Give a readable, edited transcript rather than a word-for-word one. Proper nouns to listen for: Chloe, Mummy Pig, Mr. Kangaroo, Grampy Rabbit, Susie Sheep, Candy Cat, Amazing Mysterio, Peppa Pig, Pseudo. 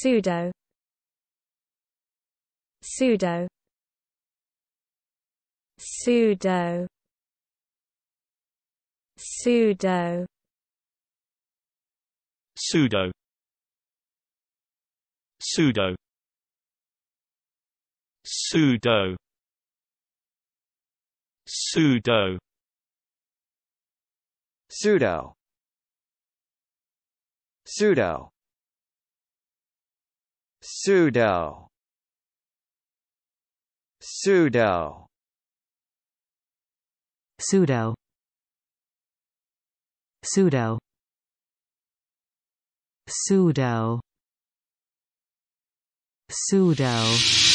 Pseudo. Pseudo. Pseudo. Pseudo. Pseudo. Pseudo. Pseudo. Pseudo. Pseudo. Pseudo. Pseudo. Pseudo. Pseudo. Pseudo. Pseudo. Pseudo.